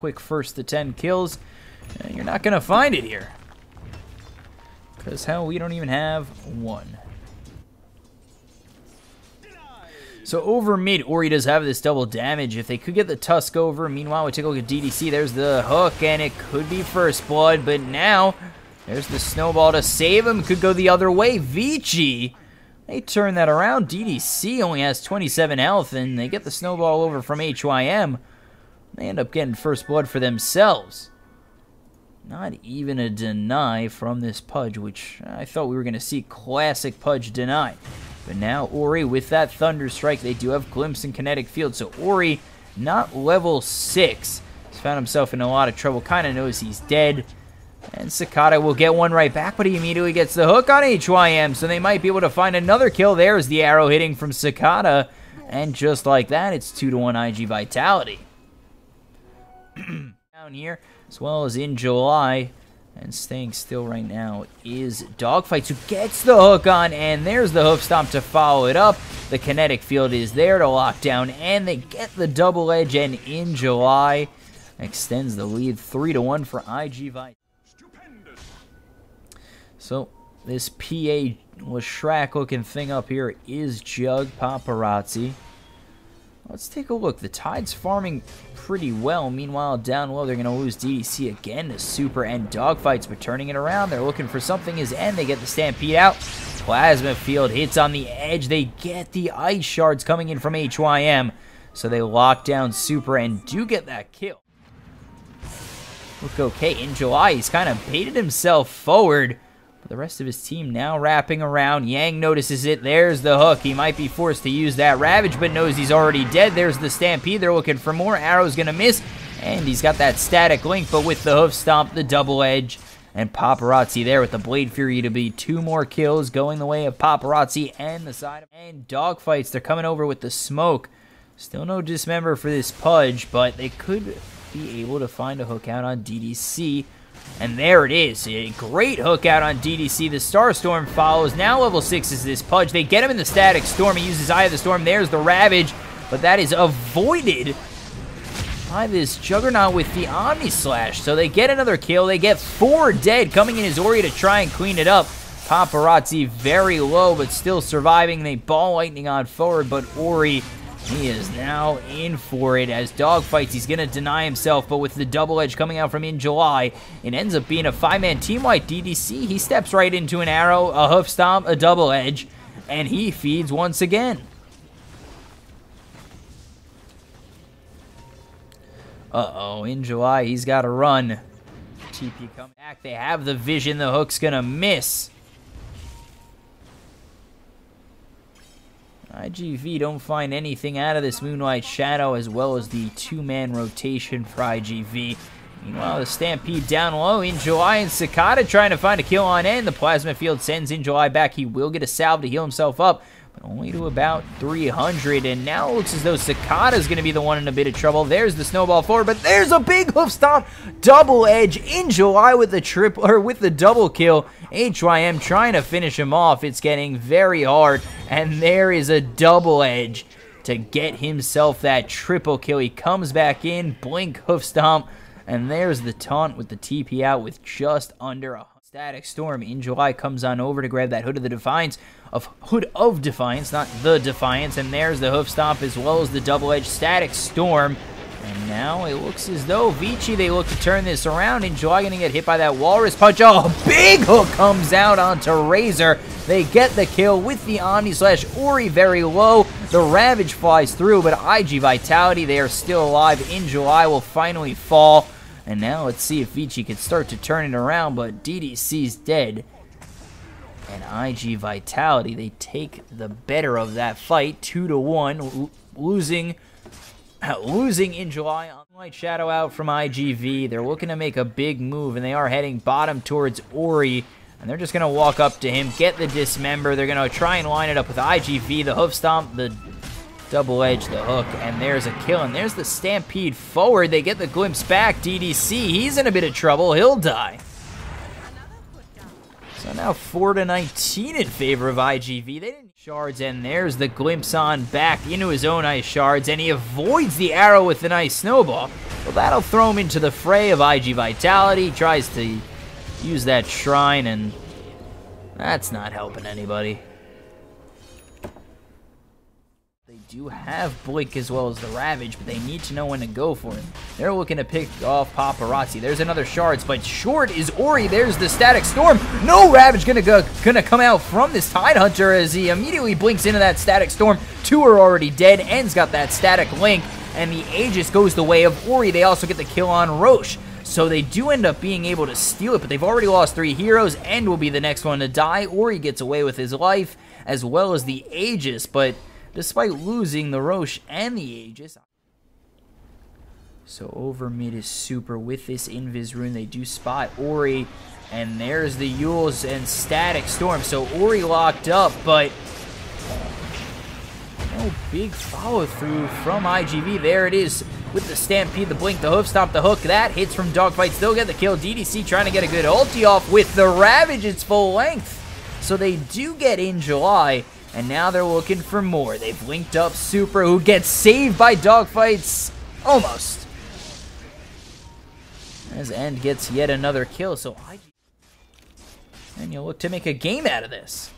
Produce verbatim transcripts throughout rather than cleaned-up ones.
quick first to ten kills. And you're not going to find it here. Because, hell, we don't even have one. So over mid, Ori does have this double damage. If they could get the Tusk over, meanwhile, we take a look at D D C. There's the hook, and it could be first blood. But now, there's the snowball to save him. Could go the other way. Vici, they turn that around. D D C only has twenty-seven health, and they get the snowball over from H Y M. They end up getting first blood for themselves. Not even a deny from this Pudge, which I thought we were going to see classic Pudge deny. But now Ori with that Thunder Strike, they do have Glimpse and Kinetic Field. So Ori, not level six, has found himself in a lot of trouble. Kind of knows he's dead. And Sakata will get one right back, but he immediately gets the hook on H Y M. So they might be able to find another kill. There's the arrow hitting from Sakata. And just like that, it's two to one I G Vitality. Down here, as well as InJuly. And staying still right now is Dogfights, who gets the hook on, and there's the hoof stomp to follow it up. The kinetic field is there to lock down, and they get the double edge, and InJuly extends the lead three to one for I G Vitality. So this P A Lashrak looking thing up here is Jug Paparazzi. Let's take a look. The Tide's farming pretty well. Meanwhile, down low, they're going to lose D D C again to Super and Dogfights, but turning it around, they're looking for something is End. They get the Stampede out. Plasma Field hits on the edge. They get the Ice Shards coming in from H Y M, so they lock down Super and do get that kill. Look okay. InJuly, he's kind of baited himself forward. The rest of his team now wrapping around. Yang notices it. There's the hook. He might be forced to use that Ravage, but knows he's already dead. There's the Stampede. They're looking for more. Arrow's going to miss. And he's got that Static Link, but with the Hoof Stomp, the Double Edge, and Paparazzi there with the Blade Fury to be two more kills going the way of Paparazzi and the side of and Dogfights. They're coming over with the smoke. Still no Dismember for this Pudge, but they could be able to find a hook out on D D C. And there it is. A great hook out on D D C. The Starstorm follows. Now level six is this Pudge. They get him in the Static Storm. He uses Eye of the Storm. There's the Ravage. But that is avoided by this Juggernaut with the Omni Slash. So they get another kill. They get four dead. Coming in is Ori to try and clean it up. Paparazzi very low, but still surviving. They ball lightning on forward, but Ori, he is now in for it as Dogfights. He's going to deny himself, but with the double edge coming out from InJuly, it ends up being a five-man team white. D D C, he steps right into an arrow, a hoof stomp, a double edge, and he feeds once again. Uh-oh, InJuly, he's got to run. T P come back. They have the vision. The hook's going to miss. I G V don't find anything out of this Moonlight Shadow, as well as the two-man rotation for I G V. Meanwhile, the Stampede down low. InJuly and Sakata trying to find a kill on End. The Plasma Field sends InJuly back. He will get a salve to heal himself up, but only to about three hundred. And now it looks as though Sakata's going to be the one in a bit of trouble. There's the snowball forward, but there's a big hoof stomp. Double edge. InJuly with the triple, or with the double kill. H Y M trying to finish him off. It's getting very hard. And there is a double edge to get himself that triple kill. He comes back in, blink, hoof stomp, and there's the taunt with the T P out with just under a Static Storm. InJuly comes on over to grab that Hood of the Defiance, of Hood of Defiance, not the Defiance, and there's the hoof stomp as well as the double edge Static Storm. And now it looks as though Vici, they look to turn this around. InJuly going to get hit by that Walrus Punch. Oh, big hook comes out onto Razor. They get the kill with the Omni Slash. Ori very low. The Ravage flies through, but I G Vitality, they are still alive. InJuly will finally fall. And now let's see if Vici can start to turn it around, but D D C's dead. And I G Vitality, they take the better of that fight. Two to one, losing... Losing InJuly. Moonlight Shadow out from I G V. They're looking to make a big move, and they are heading bottom towards Ori. And they're just going to walk up to him, get the Dismember. They're going to try and line it up with I G V. The Hoof Stomp, the Double Edge, the Hook, and there's a kill. And there's the Stampede forward. They get the Glimpse back. D D C, he's in a bit of trouble. He'll die. So Now four to nineteen in favor of I G V. They didn't shards, and there's the glimpse on back into his own ice shards, and he avoids the arrow with an ice snowball. Well, that'll throw him into the fray of I G Vitality. He tries to use that shrine, and that's not helping anybody. They do have Blink as well as the Ravage, but they need to know when to go for it. They're looking to pick off Paparazzi. There's another Shards, but short is Ori. There's the Static Storm. No Ravage gonna go, gonna come out from this Tidehunter as he immediately blinks into that Static Storm. Two are already dead. End's got that Static Link, and the Aegis goes the way of Ori. They also get the kill on Roche. So they do end up being able to steal it, but they've already lost three heroes. End will be the next one to die. Ori gets away with his life, as well as the Aegis, but despite losing the Roche and the Aegis. So over mid is Super with this Invis Rune. They do spot Ori, and there's the Yules and Static Storm. So Ori locked up, but no big follow-through from I G V. There it is with the Stampede, the Blink, the Hoof Stomp, the Hook. That hits from Dogfights. They'll get the kill. D D C trying to get a good ulti off with the Ravage. It's full length. So they do get InJuly. And now they're looking for more. They've linked up Super, who gets saved by Dogfights. Almost. As End gets yet another kill. So I... And you'll look to make a game out of this.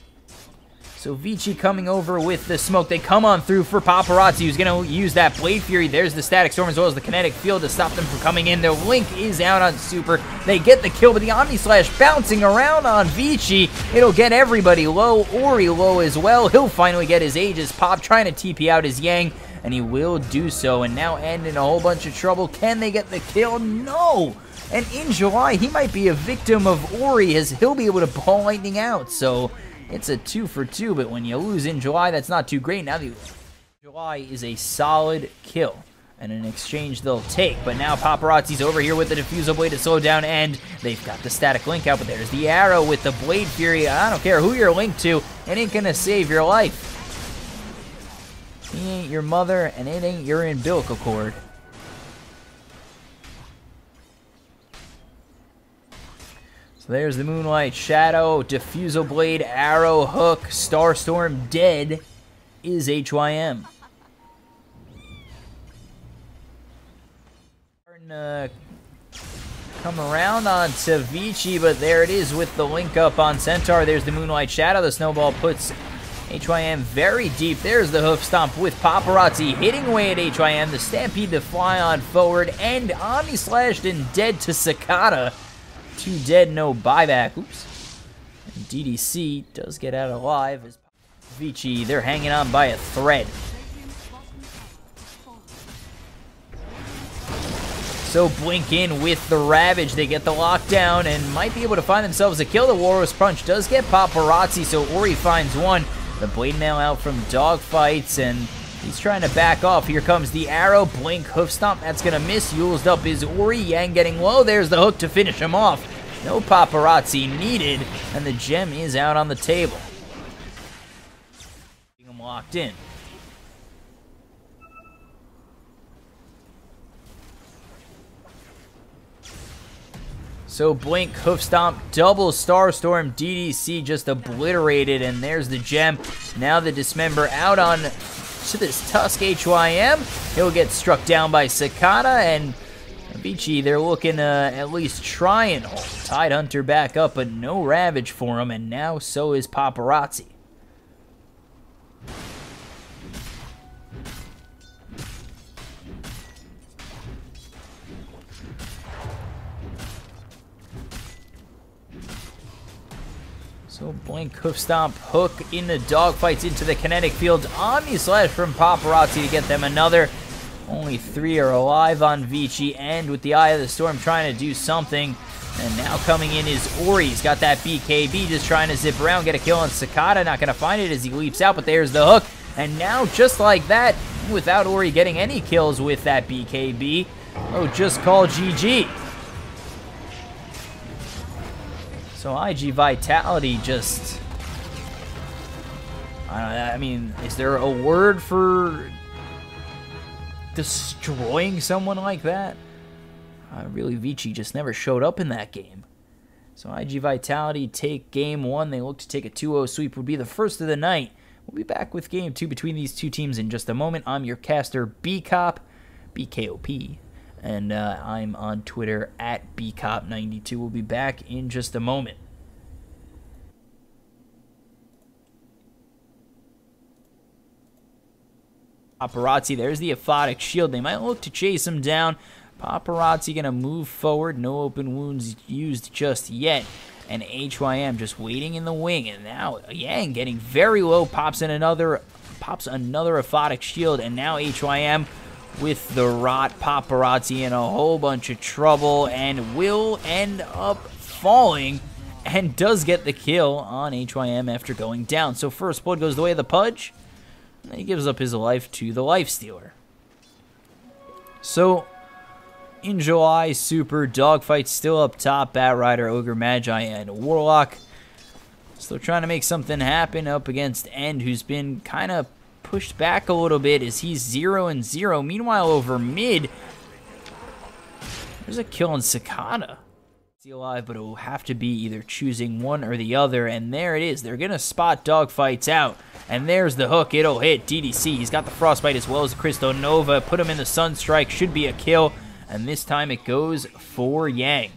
So Vici coming over with the smoke. They come on through for Paparazzi, who's going to use that Blade Fury. There's the Static Storm as well as the Kinetic Field to stop them from coming in. Their Link is out on Super. They get the kill, but the Omni Slash bouncing around on Vici. It'll get everybody low. Ori low as well. He'll finally get his Aegis pop, trying to T P out his Yang, and he will do so. And now End in a whole bunch of trouble. Can they get the kill? No! And InJuly, he might be a victim of Ori, as he'll be able to ball lightning out. So it's a two for two, but when you lose InJuly, that's not too great. Now the InJuly is a solid kill, and an exchange they'll take. But now Paparazzi's over here with the Diffusal Blade to slow down End. They've got the Static Link out, but there's the arrow with the Blade Fury. I don't care who you're linked to, it ain't gonna save your life. He ain't your mother, and it ain't your umbilical cord. There's the Moonlight Shadow, Diffusal Blade, Arrow, Hook, Starstorm. Dead is H Y M. Uh, come around on Vici, but there it is with the link up on Centaur. There's the Moonlight Shadow. The snowball puts H Y M very deep. There's the Hoof Stomp with Paparazzi hitting away at H Y M. The Stampede to fly on forward, and Omni Slashed and dead to Sakata. Two dead, no buyback. Oops. And D D C does get out alive as Vici, they're hanging on by a thread. So Blink in with the Ravage. They get the lockdown and might be able to find themselves a kill. The Walrus Punch does get Paparazzi, so Ori finds one. The Blade Mail out from Dogfights, and he's trying to back off. Here comes the arrow. Blink, Hoof Stomp. That's going to miss. Yules up is Ori. Yang getting low. There's the hook to finish him off. No Paparazzi needed. And the gem is out on the table. Getting him locked in. So Blink, Hoof Stomp, double Starstorm. D D C just obliterated. And there's the gem. Now the Dismember out on to this Tusk H Y M. He'll get struck down by Sakata, and Vici, they're looking to uh, at least try and hold Tidehunter back up, but no Ravage for him, and now so is Paparazzi. So Blink, Hoof Stomp, Hook into Dogfights, into the Kinetic Field. Omni Slash from Paparazzi to get them another. Only three are alive on Vici. End with the Eye of the Storm trying to do something. And now coming in is Ori. He's got that B K B, just trying to zip around, get a kill on Sakata. Not going to find it as he leaps out, but there's the hook. And now, just like that, without Ori getting any kills with that B K B, oh, just call G G. So I G Vitality just, I don't know, I mean, is there a word for destroying someone like that? Uh, really, Vici just never showed up in that game. So I G Vitality take game one. They look to take a two oh sweep, would be the first of the night. We'll be back with game two between these two teams in just a moment. I'm your caster, B K O P, B K O P, and uh, I'm on Twitter at B K O P ninety-two. We'll be back in just a moment. Paparazzi, there's the aphotic shield. They might look to chase him down. Paparazzi going to move forward. No open wounds used just yet. And H Y M just waiting in the wing. And now Yang getting very low. Pops in another, pops another aphotic shield. And now H Y M with the rot. Paparazzi in a whole bunch of trouble. And will end up falling. And does get the kill on H Y M after going down. So first blood goes the way of the Pudge. And he gives up his life to the Lifestealer. So InJuly, Super, Dogfight still up top, Batrider, Ogre, Magi, and Warlock. Still trying to make something happen up against End, who's been kind of pushed back a little bit as he's zero and zero. Meanwhile, over mid, there's a kill on Sakata. He's alive, but it will have to be either choosing one or the other, and there it is. They're going to spot Dogfights out, and there's the hook. It'll hit D D C. He's got the Frostbite as well as the Crystal Nova. Put him in the Sunstrike. Should be a kill. And this time it goes for Yang.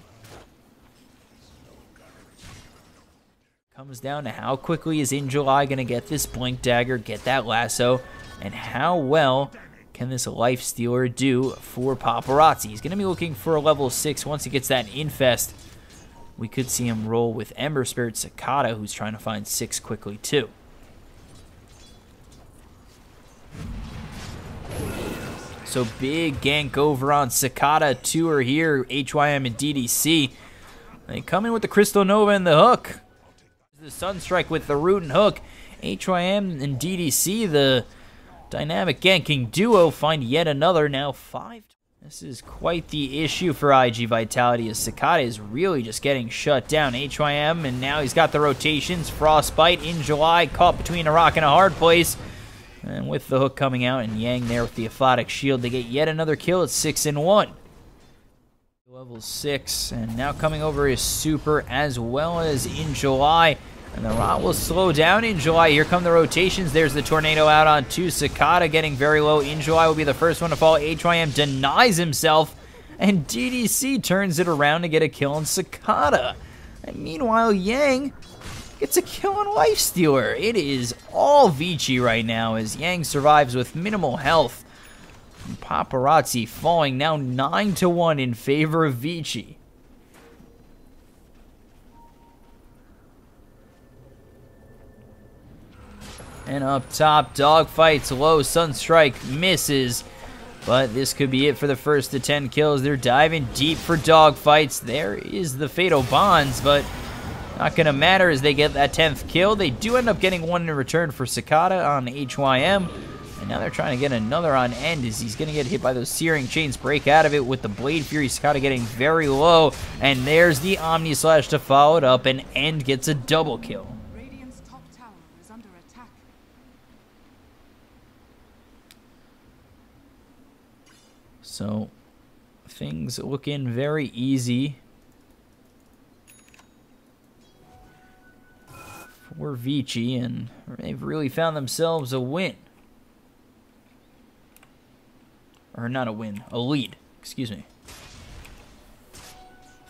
Comes down to how quickly is InJuly going to get this Blink Dagger, get that Lasso, and how well can this Life Stealer do for Paparazzi? He's going to be looking for a level six once he gets that Infest. We could see him roll with Ember Spirit Sakata, who's trying to find six quickly too. So big gank over on Sakata. Two are here, H Y M and D D C. They come in with the Crystal Nova and the hook. The Sunstrike with the root and hook. H Y M and D D C, the dynamic ganking duo, find yet another, now five. This is quite the issue for I G Vitality as Sakata is really just getting shut down. H Y M, and now he's got the rotations. Frostbite, InJuly, caught between a rock and a hard place. And with the hook coming out and Yang there with the aphotic shield, they get yet another kill at six and one. Level six, and now coming over is Super as well as InJuly. And the rot will slow down InJuly. Here come the rotations. There's the tornado out on two. Sakata getting very low. InJuly will be the first one to fall. H Y M denies himself. And D D C turns it around to get a kill on Sakata. And meanwhile, Yang It's a kill on Lifestealer. It is all Vici right now as Yang survives with minimal health. Paparazzi falling now nine to one in favor of Vici. And up top, Dogfights low. Sunstrike misses. But this could be it for the first to ten kills. They're diving deep for Dogfights. There is the Fatal Bonds, but not going to matter as they get that tenth kill. They do end up getting one in return for Sakata on H Y M. And now they're trying to get another on End as he's going to get hit by those Searing Chains. Break out of it with the Blade Fury. Sakata getting very low. And there's the Omni Slash to follow it up. And End gets a double kill. Radiant's top tower is under attack. So things looking very easy for Vici, and they've really found themselves a win. Or not a win, a lead, excuse me.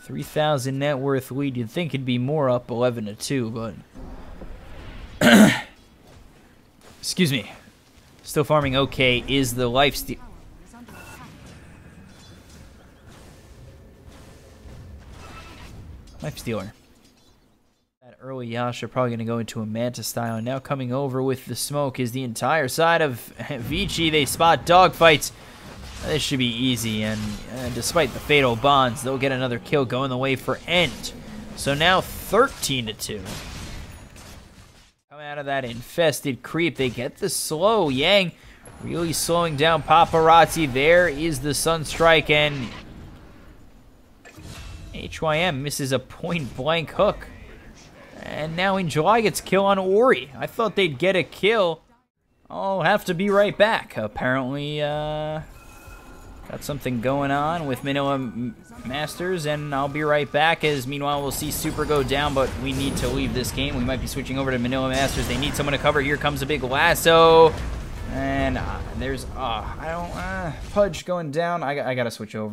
three thousand net worth lead. You'd think it'd be more, up eleven to two, but excuse me. Still farming okay is the Lifestealer. Lifestealer. Early Yasha probably going to go into a Manta style. And now coming over with the smoke is the entire side of Vici. They spot Dogfights. This should be easy. And uh, despite the Fatal Bonds, they'll get another kill going the way for End. So now thirteen to two. Come out of that infested creep. They get the slow. Yang really slowing down Paparazzi. There is the Sunstrike. And H Y M misses a point blank hook. And now InJuly gets kill on Ori. I thought they'd get a kill. I'll have to be right back. Apparently, uh, Got something going on with Manila Masters, and I'll be right back as meanwhile we'll see Super go down, but we need to leave this game. We might be switching over to Manila Masters. They need someone to cover. Here comes a big lasso. And uh, there's, uh, I don't, uh, Pudge going down. I, I gotta switch over.